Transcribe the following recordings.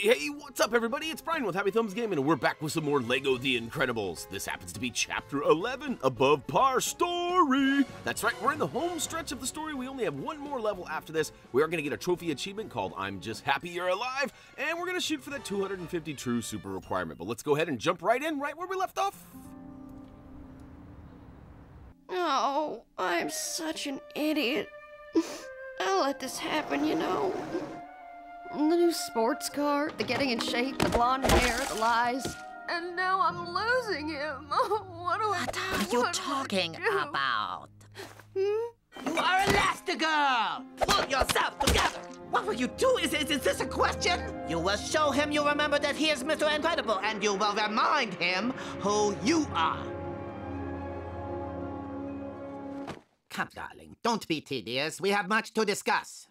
Hey, what's up everybody? It's Brian with Happy Thumbs Game, and we're back with some more LEGO The Incredibles. This happens to be Chapter 11, Above Par Story. That's right, we're in the home stretch of the story. We only have one more level after this. We are going to get a trophy achievement called I'm Just Happy You're Alive, and we're going to shoot for that 250 true super requirement. But let's go ahead and jump right in, right where we left off. Oh, I'm such an idiot. I'll let this happen, you know. The new sports car, the getting in shape, the blonde hair, the lies. And now I'm losing him. What are you talking about? Hmm? You are Elastigirl! Pull yourself together! What will you do? Is this a question? You will show him you remember that he is Mr. Incredible, and you will remind him who you are. Come, darling, don't be tedious. We have much to discuss.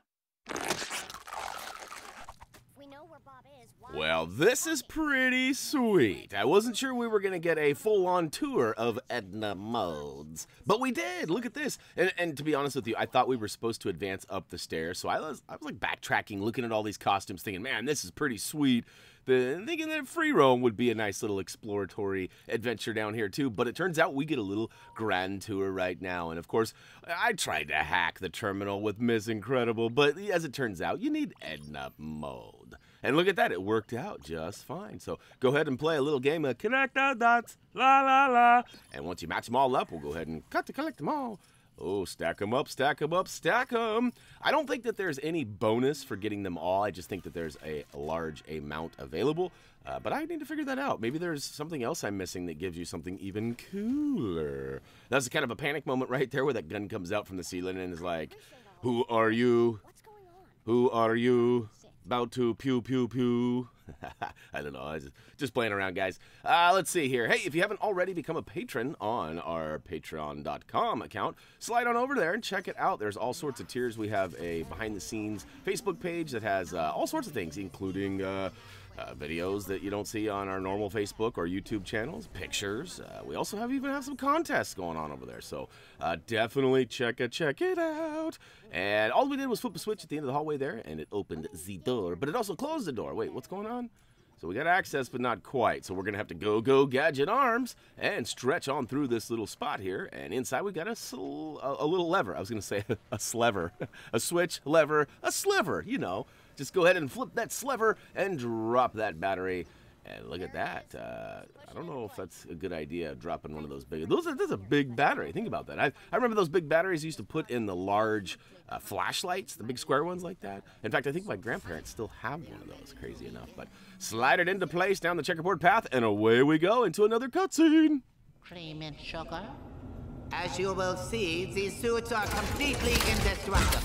Well, this is pretty sweet. I wasn't sure we were going to get a full-on tour of Edna Modes, but we did. Look at this. And to be honest with you, I thought we were supposed to advance up the stairs, so I was like backtracking, looking at all these costumes, thinking, man, this is pretty sweet. Thinking that free roam would be a nice little exploratory adventure down here too, but it turns out we get a little grand tour right now. And of course, I tried to hack the terminal with Miss Incredible, but as it turns out, you need Edna Mode. And look at that, it worked out just fine. So go ahead and play a little game of connect the dots, la la la. And once you match them all up, we'll go ahead and cut to collect them all. Oh, stack them up, stack them up, stack them. I don't think that there's any bonus for getting them all. I just think that there's a large amount available, but I need to figure that out. Maybe there's something else I'm missing that gives you something even cooler. That's kind of a panic moment right there where that gun comes out from the ceiling and is like, who are you? What's going on? Who are you? About to pew pew pew. I don't know, I was just playing around, guys. Let's see here. Hey, if you haven't already become a patron on our patreon.com account, slide on over there and check it out. There's all sorts of tiers. We have a behind-the-scenes Facebook page that has all sorts of things, including videos that you don't see on our normal Facebook or YouTube channels, pictures. We also even have some contests going on over there, so definitely check it out. And all we did was flip a switch at the end of the hallway there, and it opened the door, but it also closed the door. Wait, what's going on? So we got access, but not quite. So we're going to have to go gadget arms and stretch on through this little spot here. And inside we got a little lever. I was going to say a sliver, a switch, lever, a sliver, you know. Just go ahead and flip that sliver and drop that battery. And look at that. I don't know if that's a good idea, dropping one of those big... That's a big battery. Think about that. I remember those big batteries used to put in the large flashlights, the big square ones like that. In fact, I think my grandparents still have one of those, crazy enough. But slide it into place down the checkerboard path, and away we go into another cutscene. Cream and sugar. As you will see, these suits are completely indestructible.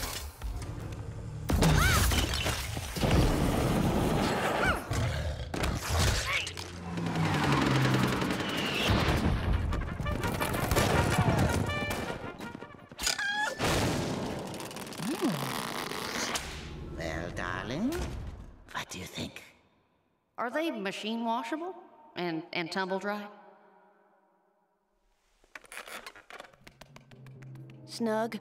Are they machine washable and tumble dry? Snug,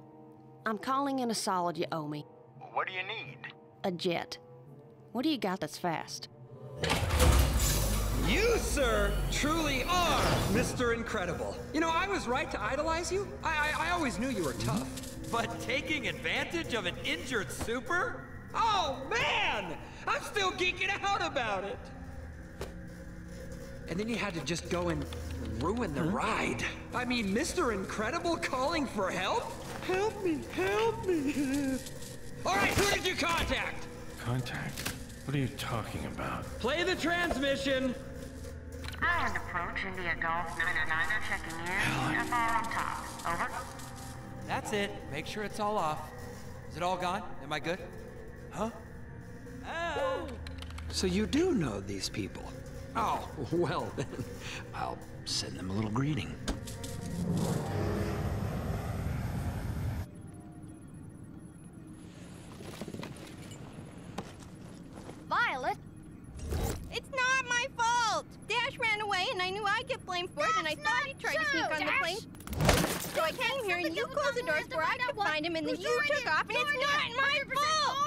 I'm calling in a solid you owe me. What do you need? A jet. What do you got that's fast? You, sir, truly are Mr. Incredible. You know, I was right to idolize you. I always knew you were tough. But taking advantage of an injured super? Oh, man! I'm still geeking out about it! And then you had to just go and ruin the ride. I mean, Mr. Incredible calling for help? Help me, help me. All right, who did you contact? Contact? What are you talking about? Play the transmission. Island approach, India Golf 999er checking in. FR on top. Over. That's it. Make sure it's all off. Is it all gone? Am I good? Huh? Oh. So you do know these people. Oh, well then, I'll send them a little greeting. Violet? It's not my fault! Dash ran away and I knew I'd get blamed for it, and I thought he tried to sneak on the plane. So I came here and you closed the doors where I could find him, and then you took off, and it's not my fault!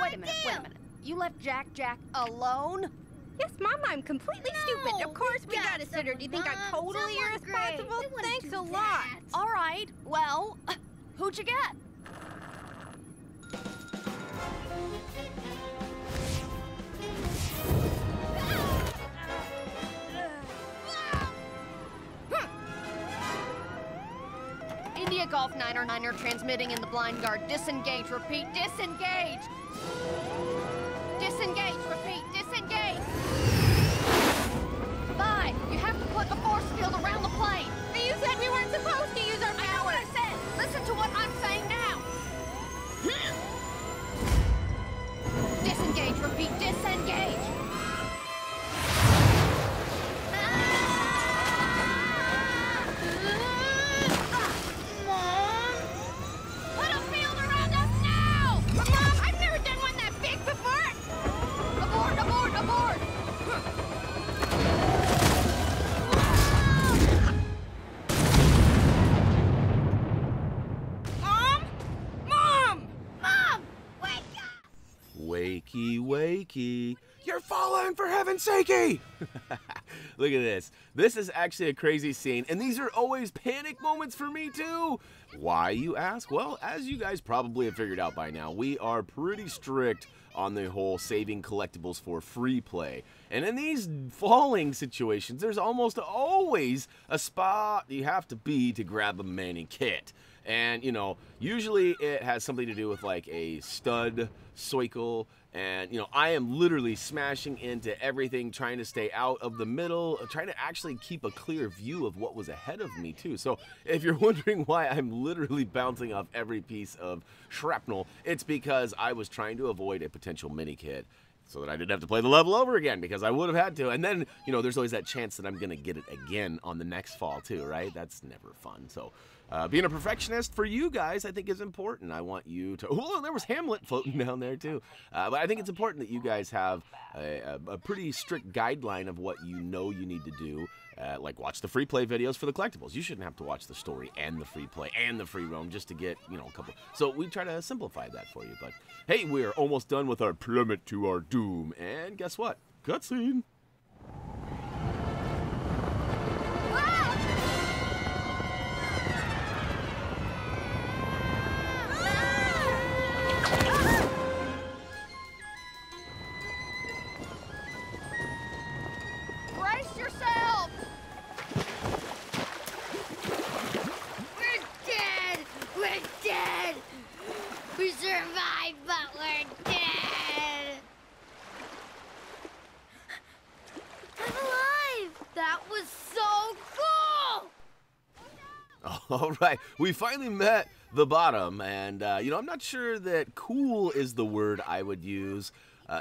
Wait a minute, wait a minute. You left Jack-Jack alone? Yes, Mom, I'm completely stupid. Of course we gotta sit her. Do you think I'm totally irresponsible? Thanks a lot. All right, well, who'd you get? India Golf 909er transmitting in the blind guard. Disengage, repeat, disengage! Disengage, repeat, disengage! Bye! You have to put a force field around the plane! But you said we weren't supposed to use our power! I know what I said! Listen to what I'm saying now! Disengage, repeat, disengage! Wakey, you're falling for heaven's sakey! Look at this. This is actually a crazy scene, and these are always panic moments for me too. Why, you ask? Well, as you guys probably have figured out by now, we are pretty strict on the whole saving collectibles for free play. And in these falling situations, there's almost always a spot you have to be to grab a mini kit. And, you know, usually it has something to do with like a stud, soicle, and, you know, I am literally smashing into everything, trying to stay out of the middle, trying to actually keep a clear view of what was ahead of me, too. So if you're wondering why I'm literally bouncing off every piece of shrapnel, it's because I was trying to avoid a potential mini kit, so that I didn't have to play the level over again, because I would have had to. And then, you know, there's always that chance that I'm going to get it again on the next fall too, right? That's never fun. So being a perfectionist for you guys, I think, is important. I want you to, oh, there was Hamlet floating down there too. But I think it's important that you guys have a pretty strict guideline of what you know you need to do. Like watch the free play videos for the collectibles. You shouldn't have to watch the story and the free play and the free roam just to get, you know, a couple. So we try to simplify that for you. But hey, we're almost done with our plummet to our doom. And guess what? Cutscene. All right, we finally met the bottom, and, you know, I'm not sure that cool is the word I would use.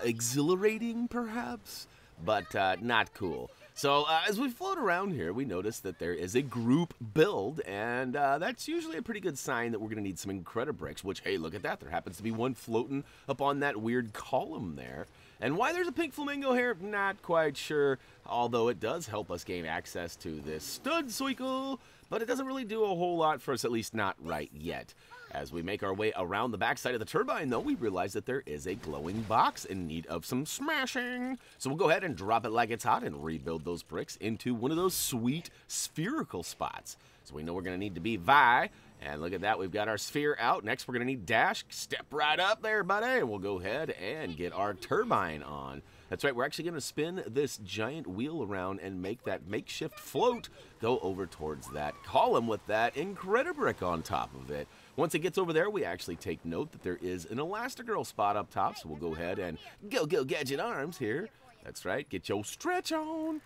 Exhilarating, perhaps, but not cool. So as we float around here, we notice that there is a group build, and that's usually a pretty good sign that we're going to need some Incredibricks, which, hey, look at that. There happens to be one floating up on that weird column there. And why there's a pink flamingo here, not quite sure, although it does help us gain access to this stud cycle. But it doesn't really do a whole lot for us, at least not right yet. As we make our way around the backside of the turbine, though, we realize that there is a glowing box in need of some smashing. So we'll go ahead and drop it like it's hot and rebuild those bricks into one of those sweet spherical spots. So we know we're going to need to be Vi. And look at that, we've got our sphere out. Next, we're going to need Dash. Step right up there, buddy. And we'll go ahead and get our turbine on. That's right, we're actually going to spin this giant wheel around and make that makeshift float go over towards that column with that Incredibrick on top of it. Once it gets over there, we actually take note that there is an Elastigirl spot up top, so we'll go ahead and go gadget arms here. That's right, get your stretch on.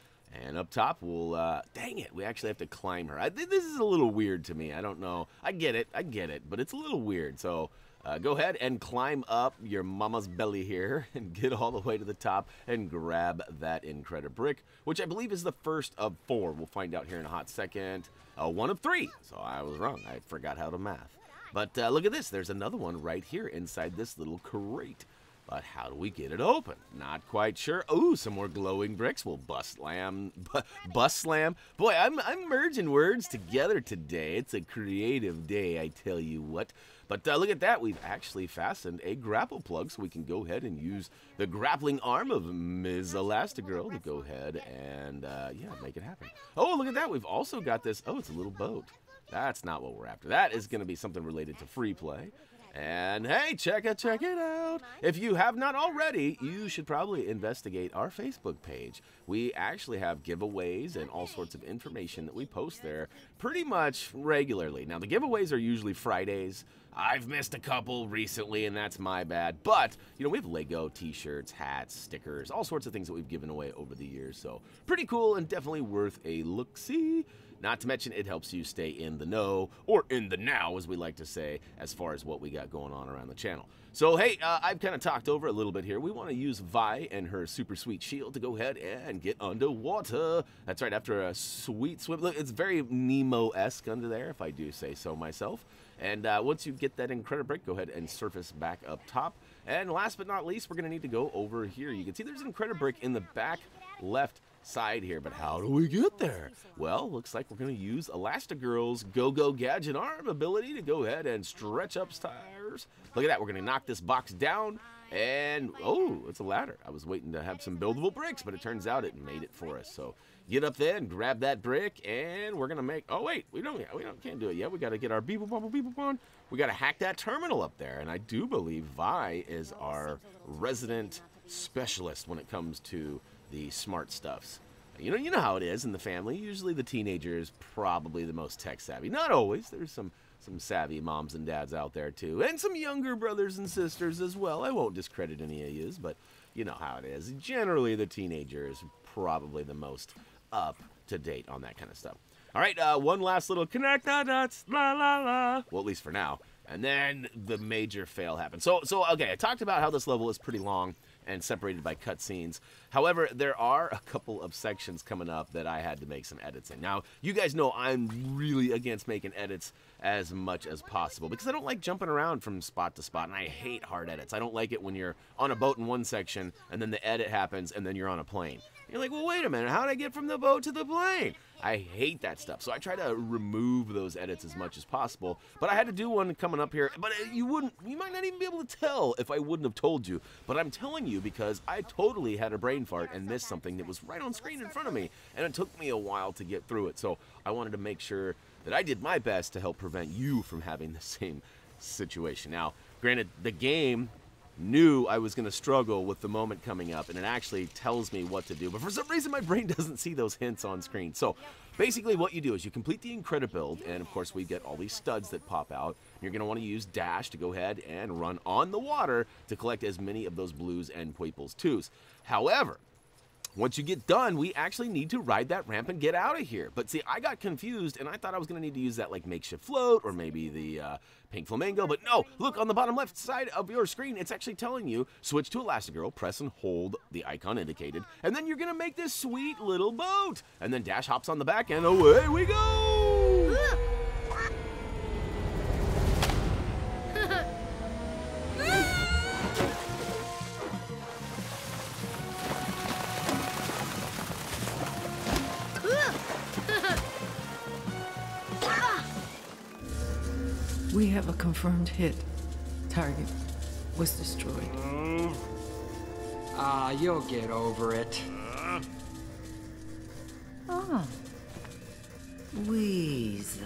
And up top, we'll, dang it, we actually have to climb her. This is a little weird to me, I don't know. I get it, but it's a little weird, so... go ahead and climb up your mama's belly here and get all the way to the top and grab that Incredibrick, which I believe is the first of four. We'll find out here in a hot second. One of three. So I was wrong. I forgot how to math. But look at this. There's another one right here inside this little crate. But how do we get it open? Not quite sure. Ooh, some more glowing bricks. We'll bus slam. Boy, I'm merging words together today. It's a creative day, I tell you what. But look at that, we've actually fastened a grapple plug so we can go ahead and use the grappling arm of Ms. Elastigirl to go ahead and, yeah, make it happen. Oh, look at that, we've also got this, oh, it's a little boat. That's not what we're after. That is going to be something related to free play. And hey, check it out. If you have not already, you should probably investigate our Facebook page. We actually have giveaways and all sorts of information that we post there pretty much regularly. Now, the giveaways are usually Fridays. I've missed a couple recently, and that's my bad. But, you know, we have LEGO t-shirts, hats, stickers, all sorts of things that we've given away over the years. So pretty cool and definitely worth a look-see. Not to mention, it helps you stay in the know, or in the now, as we like to say, as far as what we got going on around the channel. So, hey, I've kind of talked over a little bit here. We want to use Vi and her super sweet shield to go ahead and get underwater. That's right, after a sweet swim. Look, it's very Nemo-esque under there, if I do say so myself. And once you get that Incredibrick, go ahead and surface back up top. And last but not least, we're going to need to go over here. You can see there's an Incredibrick in the back left side here, but how do we get there? Well, looks like we're going to use Elastigirl's Go-Go Gadget Arm ability to go ahead and stretch upstairs. Look at that. We're going to knock this box down, and oh, it's a ladder. I was waiting to have some buildable bricks, but it turns out it made it for us. So get up there and grab that brick, and we're going to make, oh wait, we can't do it yet. We got to get our beep-a-bop-a-beep-a-bop on. We got to hack that terminal up there, and I do believe Vi is our resident specialist when it comes to the smart stuffs. You know how it is in the family. Usually the teenager is probably the most tech savvy. Not always. There's some savvy moms and dads out there too, and some younger brothers and sisters as well. I won't discredit any of yous, but you know how it is. Generally, the teenager is probably the most up to date on that kind of stuff. All right, one last little connect the dots, la la la. Well, at least for now. And then the major fail happened. So okay, I talked about how this level is pretty long and separated by cutscenes. However, there are a couple of sections coming up that I had to make some edits in. Now, you guys know I'm really against making edits as much as possible because I don't like jumping around from spot to spot, and I hate hard edits. I don't like it when you're on a boat in one section and then the edit happens and then you're on a plane. You're like, well, wait a minute, how did I get from the boat to the plane? I hate that stuff, so I try to remove those edits as much as possible, but I had to do one coming up here, but you might not even be able to tell if I wouldn't have told you, but I'm telling you because I totally had a brain fart and missed something that was right on screen in front of me, and it took me a while to get through it, so I wanted to make sure that I did my best to help prevent you from having the same situation. Now, granted, the game knew I was going to struggle with the moment coming up, and it actually tells me what to do, but for some reason my brain doesn't see those hints on screen. So basically what you do is you complete the Incredibuild, and of course we get all these studs that pop out. You're going to want to use Dash to go ahead and run on the water to collect as many of those blues and people's twos. However, once you get done, we actually need to ride that ramp and get out of here. But see, I got confused, and I thought I was going to need to use that like makeshift float or maybe the pink flamingo. But no, look, on the bottom left side of your screen, it's actually telling you, switch to Elastigirl, press and hold the icon indicated, and then you're going to make this sweet little boat. And then Dash hops on the back, and away we go! We have a confirmed hit. Target was destroyed. You'll get over it. Ah. Weasel.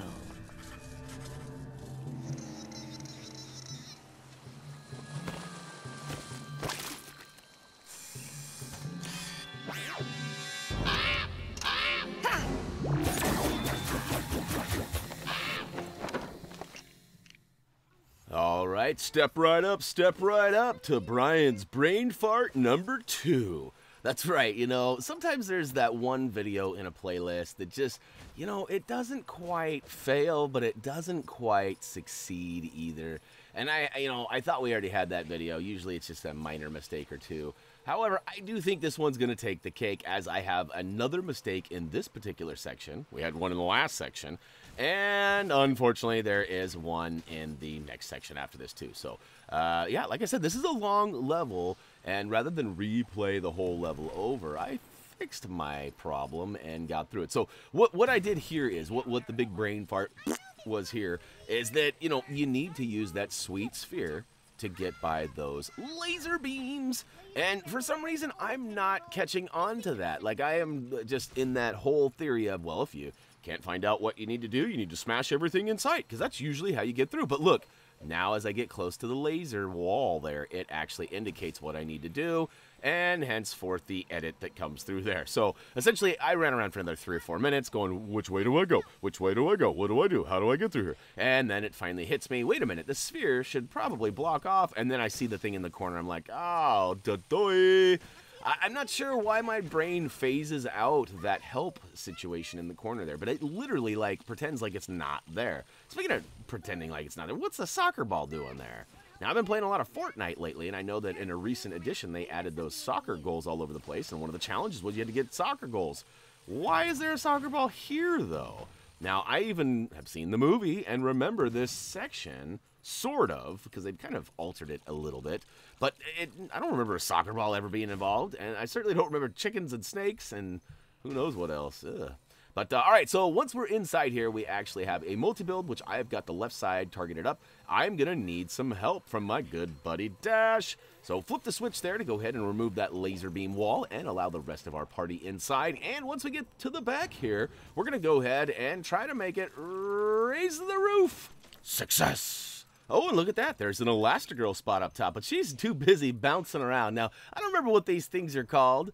Step right up to Brian's brain fart number 2. That's right, you know, sometimes there's that one video in a playlist that just, you know, it doesn't quite fail, but it doesn't quite succeed either. And I thought we already had that video. Usually it's just a minor mistake or two. However, I do think this one's going to take the cake, as I have another mistake in this particular section. We had one in the last section, and unfortunately there is one in the next section after this too. So yeah, like I said, this is a long level, and rather than replay the whole level over, I fixed my problem and got through it. So what I did here is, what the big brain fart was here, is that, you know, you need to use that sweet sphere to get by those laser beams. And for some reason, I'm not catching on to that. Like, I am just in that whole theory of, well, if you can't find out what you need to do, you need to smash everything in sight, because that's usually how you get through. But look, now as I get close to the laser wall there, it actually indicates what I need to do, and henceforth the edit that comes through there. So essentially, I ran around for another 3 or 4 minutes going, which way do I go? Which way do I go? What do I do? How do I get through here? And then it finally hits me, wait a minute, the sphere should probably block off. And then I see the thing in the corner. I'm like, oh, da-doy. I'm not sure why my brain phases out that help situation in the corner there, but it literally, like, pretends like it's not there. Speaking of pretending like it's not there, what's the soccer ball doing there? Now, I've been playing a lot of Fortnite lately, and I know that in a recent edition, they added those soccer goals all over the place, and one of the challenges was you had to get soccer goals. Why is there a soccer ball here, though? Now, I even have seen the movie and remember this section, sort of, because they've kind of altered it a little bit, but I don't remember a soccer ball ever being involved, and I certainly don't remember chickens and snakes and who knows what else. Ugh. But all right, so once we're inside here, we actually have a multi-build, which I've got the left side targeted up. I'm going to need some help from my good buddy Dash. So flip the switch there to go ahead and remove that laser beam wall and allow the rest of our party inside. And once we get to the back here, we're going to go ahead and try to make it raise the roof. Success! Oh, and look at that. There's an Elastigirl spot up top, but she's too busy bouncing around. Now, I don't remember what these things are called.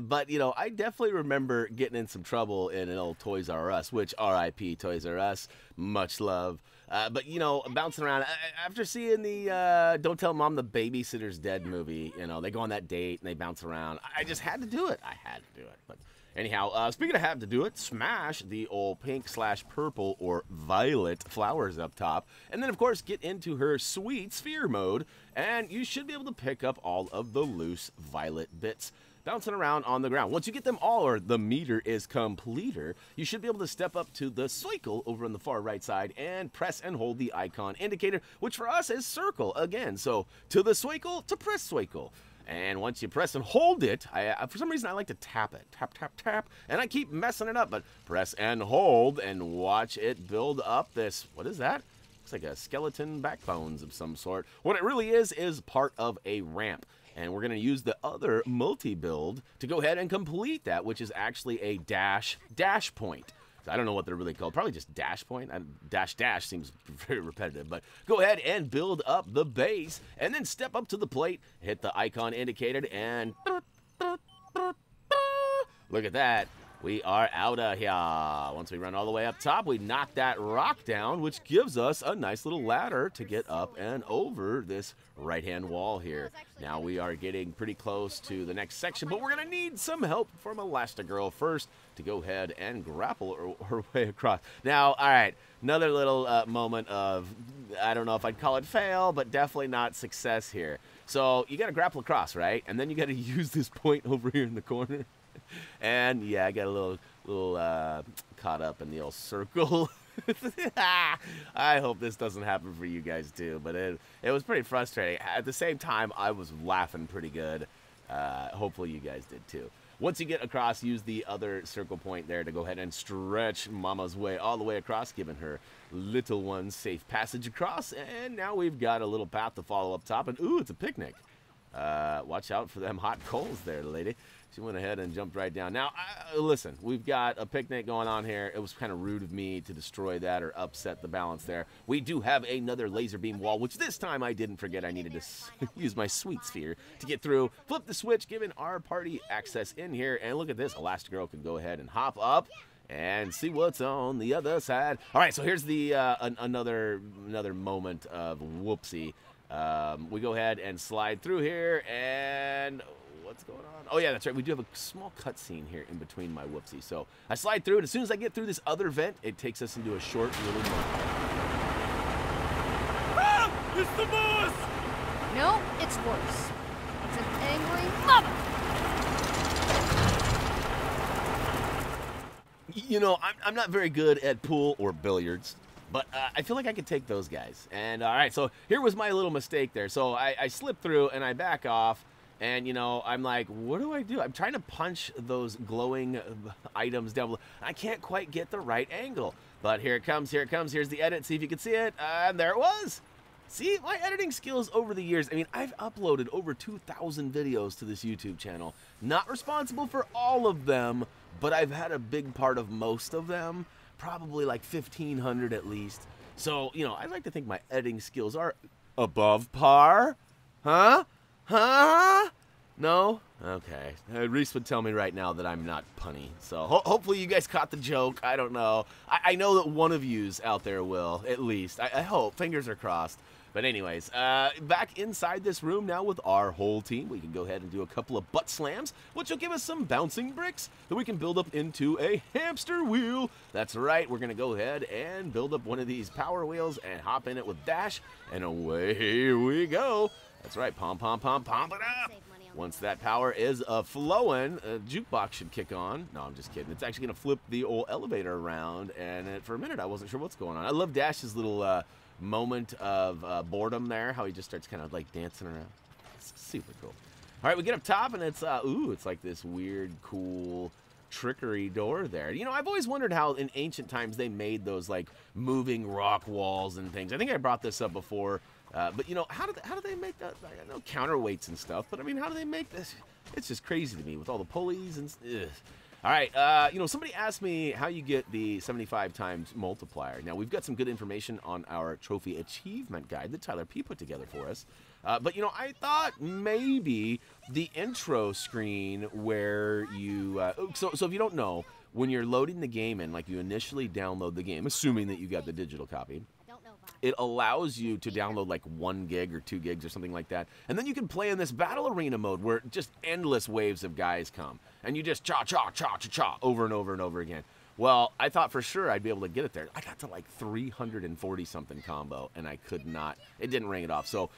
But, you know, I definitely remember getting in some trouble in an old Toys R Us, which, R.I.P. Toys R Us, much love. But, you know, bouncing around, after seeing the Don't Tell Mom the Babysitter's Dead movie, you know, they go on that date and they bounce around. I just had to do it. I had to do it. But anyhow, speaking of have to do it, smash the old pink/purple or violet flowers up top. And then, of course, get into her sweet sphere mode, and you should be able to pick up all of the loose violet bits bouncing around on the ground. Once you get them all, or the meter is completer, you should be able to step up to the cycle over on the far right side and press and hold the icon indicator, which for us is circle again. So to the cycle, to press cycle. And once you press and hold it, for some reason I like to tap it. Tap, tap, tap. And I keep messing it up, but press and hold and watch it build up this, what is that? Looks like a skeleton backbones of some sort. What it really is part of a ramp. And we're going to use the other multi-build to go ahead and complete that, which is actually a dash point. So I don't know what they're really called. Probably just dash point. Dash seems very repetitive. But go ahead and build up the base, and then step up to the plate, hit the icon indicated, and look at that. We are out of here. Once we run all the way up top, we knock that rock down, which gives us a nice little ladder to get up and over this right-hand wall here. Now we are getting pretty close to the next section, but we're going to need some help from Elastigirl first to go ahead and grapple her way across. Now, all right, another little moment of, I don't know if I'd call it fail, but definitely not success here. So you got to grapple across, right? And then you got to use this point over here in the corner. And yeah, I got a little caught up in the old circle. I hope this doesn't happen for you guys too, but it was pretty frustrating. At the same time, I was laughing pretty good. Hopefully you guys did too. Once you get across, use the other circle point there to go ahead and stretch Mama's way all the way across, giving her little one safe passage across. And now we've got a little path to follow up top, and ooh, it's a picnic. Watch out for them hot coals there, lady. She went ahead and jumped right down. Now, listen, we've got a picnic going on here. It was kind of rude of me to destroy that or upset the balance there. We do have another laser beam wall, which this time I didn't forget I needed to use my sweet sphere to get through. Flip the switch, giving our party access in here. And look at this. Elastigirl can go ahead and hop up and see what's on the other side. All right, so here's the another moment of whoopsie. We go ahead and slide through here, and what's going on? Oh, yeah, that's right. We do have a small cutscene here in between my whoopsie. So I slide through it. As soon as I get through this other vent, it takes us into a short little moment. Help! It's the boss! No, it's worse. It's an angry mother. You know, I'm not very good at pool or billiards, but I feel like I could take those guys. And all right, so here was my little mistake there. So I slip through and I back off. And, you know, I'm like, what do? I'm trying to punch those glowing items down below. I can't quite get the right angle. But here it comes, here it comes. Here's the edit. See if you can see it. And there it was. See, my editing skills over the years. I mean, I've uploaded over 2,000 videos to this YouTube channel. Not responsible for all of them, but I've had a big part of most of them. Probably like 1,500 at least. So, you know, I'd like to think my editing skills are above par. Huh? Huh? No? Okay. Reese would tell me right now that I'm not punny. So hopefully you guys caught the joke. I don't know. I know that one of yous out there will, at least. I hope. Fingers are crossed. But anyways, back inside this room now with our whole team. We can go ahead and do a couple of butt slams, which will give us some bouncing bricks that we can build up into a hamster wheel. That's right. We're going to go ahead and build up one of these power wheels and hop in it with Dash. And away we go. That's right, pom, pom, pom, pom it up. Once that power is flowing, a jukebox should kick on. No, I'm just kidding. It's actually going to flip the old elevator around, and for a minute I wasn't sure what's going on. I love Dash's little moment of boredom there, how he just starts kind of like dancing around. It's super cool. All right, we get up top, and it's, ooh, it's like this weird, cool trickery door there. You know, I've always wondered how in ancient times they made those like moving rock walls and things. I think I brought this up before. But, you know, how do they make that? I know counterweights and stuff, but, I mean, how do they make this? It's just crazy to me with all the pulleys and ugh. All right, you know, somebody asked me how you get the 75 times multiplier. Now, we've got some good information on our trophy achievement guide that Tyler P put together for us. But, you know, I thought maybe the intro screen where you so if you don't know, when you're loading the game in, like you initially download the game, assuming that you got the digital copy, it allows you to download like 1 gig or 2 gigs or something like that. And then you can play in this battle arena mode where just endless waves of guys come. And you just cha-cha-cha-cha-cha over and over and over again. Well, I thought for sure I'd be able to get it there. I got to like 340-something combo, and I could not. It didn't ring it off. So,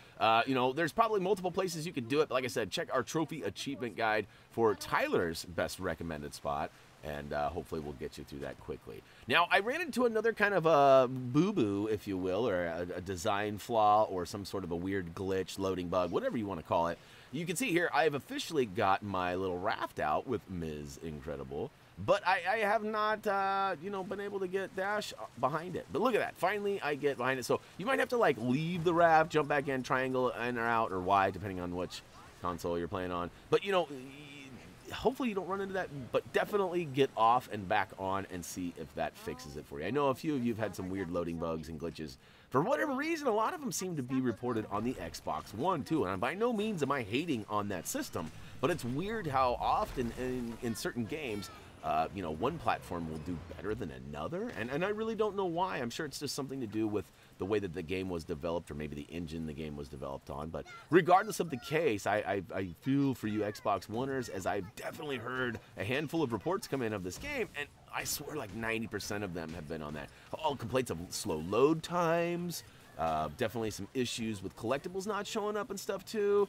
you know, there's probably multiple places you could do it. But like I said, check our trophy achievement guide for Tyler's best recommended spot. And hopefully we'll get you through that quickly. Now, I ran into another kind of a boo-boo, if you will, or a design flaw or some sort of a weird glitch, loading bug, whatever you want to call it. You can see here I have officially got my little raft out with Ms. Incredible, but I have not, you know, been able to get Dash behind it. But look at that. Finally, I get behind it. So you might have to, like, leave the raft, jump back in, triangle in or out or Y, depending on which console you're playing on. But, you know, hopefully you don't run into that, but definitely get off and back on and see if that fixes it for you. I know a few of you have had some weird loading bugs and glitches. For whatever reason, a lot of them seem to be reported on the Xbox One, too. And by no means am I hating on that system, but it's weird how often in certain games, you know, one platform will do better than another. And I really don't know why. I'm sure it's just something to do with the way that the game was developed, or maybe the engine the game was developed on. But regardless of the case, I feel for you Xbox Oneers, as I've definitely heard a handful of reports come in of this game, and I swear like 90% of them have been on that. All complaints of slow load times, definitely some issues with collectibles not showing up and stuff too.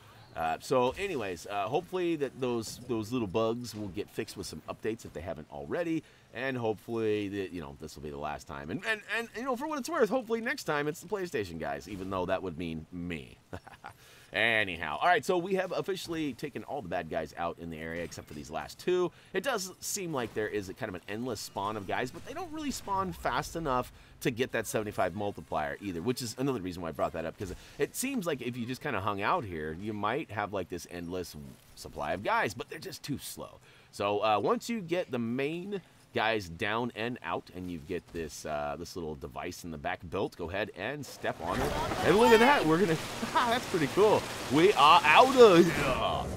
So anyways, hopefully that those little bugs will get fixed with some updates if they haven't already, and hopefully that, you know, this will be the last time, and you know, for what it's worth, hopefully next time it's the PlayStation guys, even though that would mean me. Anyhow, all right, so we have officially taken all the bad guys out in the area except for these last two. It does seem like there is a kind of an endless spawn of guys, but they don't really spawn fast enough to get that 75 multiplier either, which is another reason why I brought that up, because it seems like if you just kind of hung out here, you might have like this endless supply of guys, but they're just too slow. So once you get the main guys down and out, and you get this this little device in the back built, go ahead and step on it. And look at that, we're gonna, that's pretty cool. We are out of here.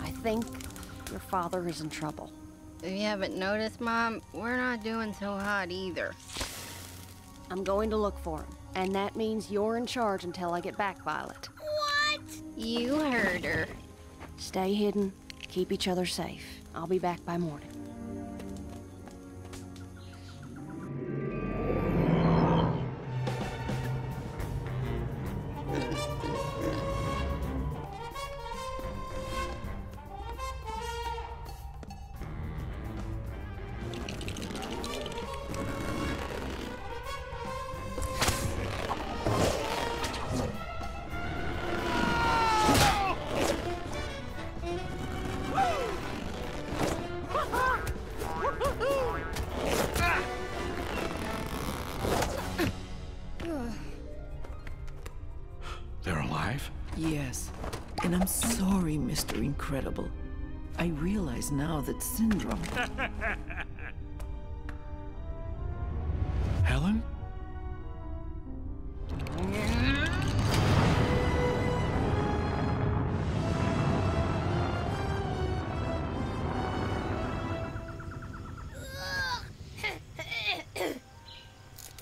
I think your father is in trouble. If you haven't noticed, Mom, we're not doing so hot either. I'm going to look for him, and that means you're in charge until I get back, Violet. What? You heard her. Stay hidden, Keep each other safe. I'll be back by morning. Mr. Incredible. I realize now that syndrome... Helen?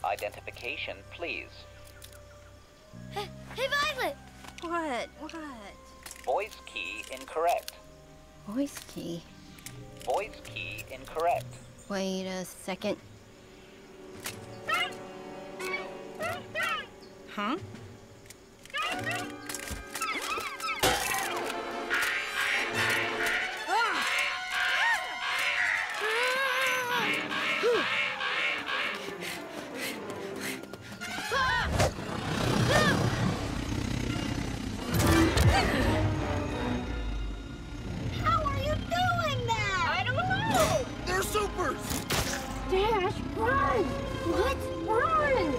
Identification, please. Hey, Violet! What? Voice key incorrect. Voice key? Voice key incorrect. Wait a second. Huh? Dash, run! Let's run!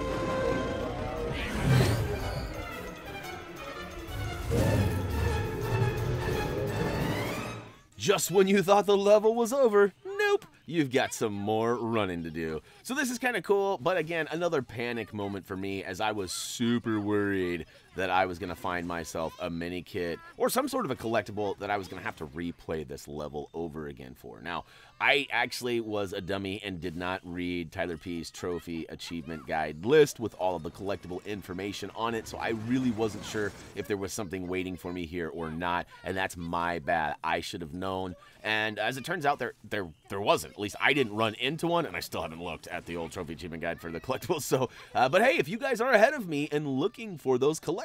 Just when you thought the level was over, nope, you've got some more running to do. So this is kind of cool, but again, another panic moment for me as I was super worried that I was going to find myself a mini kit or some sort of a collectible that I was going to have to replay this level over again for. Now, I actually was a dummy and did not read Tyler P's trophy achievement guide list with all of the collectible information on it, so I really wasn't sure if there was something waiting for me here or not, and that's my bad. I should have known, and as it turns out, there wasn't. At least I didn't run into one, and I still haven't looked at the old trophy achievement guide for the collectibles, so, but hey, if you guys are ahead of me and looking for those collectibles,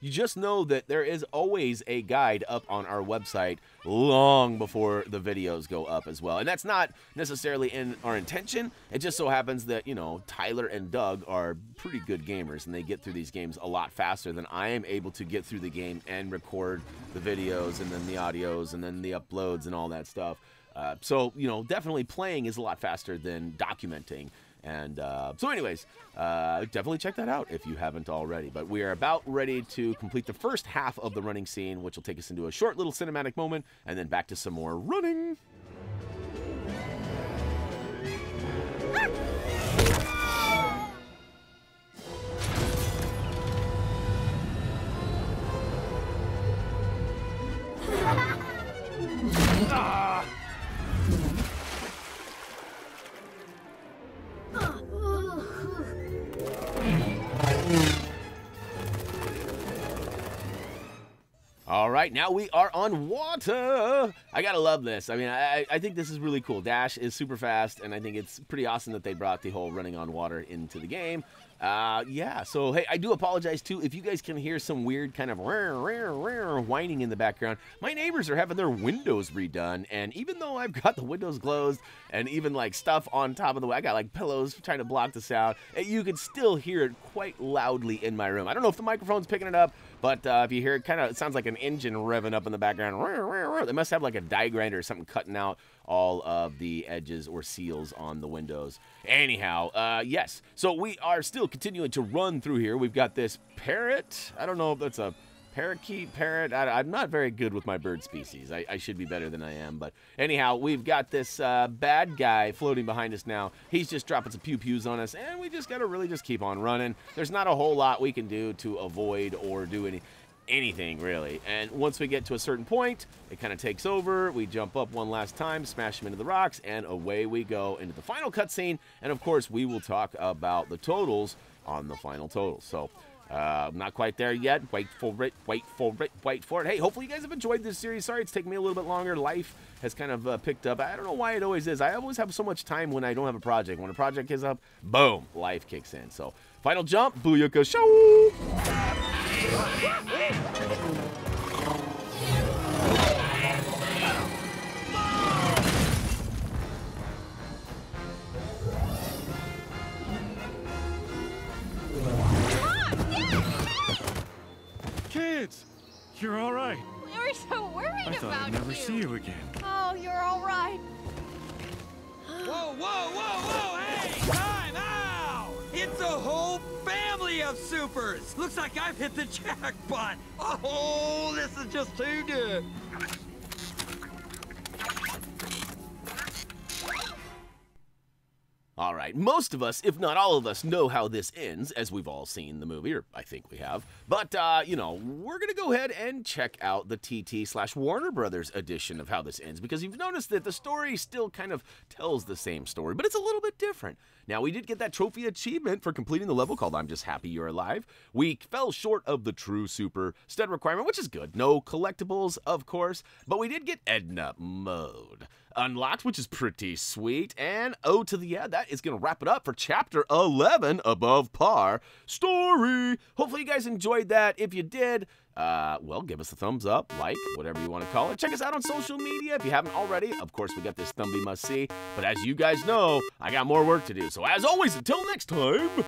you just know that there is always a guide up on our website long before the videos go up as well. And that's not necessarily in our intention. It just so happens that, you know, Tyler and Doug are pretty good gamers and they get through these games a lot faster than I am able to get through the game and record the videos and then the audios and then the uploads and all that stuff. So, you know, definitely playing is a lot faster than documenting. And so anyways, definitely check that out if you haven't already. But we are about ready to complete the first half of the running scene, which will take us into a short little cinematic moment and then back to some more running. Alright, now we are on water! I gotta love this. I mean, I think this is really cool. Dash is super fast, and I think it's pretty awesome that they brought the whole running on water into the game. Yeah, so hey, I do apologize too if you guys can hear some weird kind of whining in the background. My neighbors are having their windows redone, and even though I've got the windows closed and even like stuff on top of the way, I got like pillows trying to block the sound, and you can still hear it quite loudly in my room. I don't know if the microphone's picking it up, but if you hear it, kind of, it sounds like an engine revving up in the background. They must have like a die grinder or something cutting out all of the edges or seals on the windows. Anyhow, yes, so we are still continuing to run through here. We've got this parrot. I don't know if that's a parakeet, parrot. I'm not very good with my bird species. I should be better than I am, but anyhow, we've got this bad guy floating behind us now. He's just dropping some pew-pews on us, and we just gotta really just keep on running. There's not a whole lot we can do to avoid or do anything really, and once we get to a certain point, it kind of takes over. We jump up one last time, smash him into the rocks, and away we go into the final cutscene, and of course, we will talk about the totals on the final total. So I'm not quite there yet. Wait for it, wait for it, wait for it. Hey, hopefully you guys have enjoyed this series. Sorry it's taking me a little bit longer. Life has kind of picked up. I don't know why it always is. I always have so much time when I don't have a project. When a project is up, boom, life kicks in. So, final jump, booyaka show! Kids, you're all right. We were so worried about you. I thought I'd never see you again. Oh, you're all right. Whoa, whoa, whoa, whoa, hey! Time out! It's a whole family of supers. Looks like I've hit the jackpot. Oh, this is just too good. All right, most of us, if not all of us, know how this ends, as we've all seen the movie, or I think we have. But, you know, we're going to go ahead and check out the TT/Warner Brothers edition of how this ends, because you've noticed that the story still kind of tells the same story, but it's a little bit different. Now, we did get that trophy achievement for completing the level called I'm Just Happy You're Alive. We fell short of the true super stud requirement, which is good. No collectibles, of course, but we did get Edna Mode unlocked, which is pretty sweet. And oh to the yeah, that is going to wrap it up for Chapter 11, Above Par Story. Hopefully you guys enjoyed that. If you did, well, give us a thumbs up, like, whatever you want to call it. Check us out on social media if you haven't already. Of course, we got this Thumbie Must See. But as you guys know, I got more work to do. So as always, until next time...